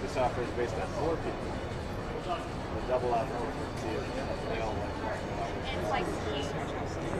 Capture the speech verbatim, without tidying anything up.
This offer is based on four people. The double offer is the deal. They all like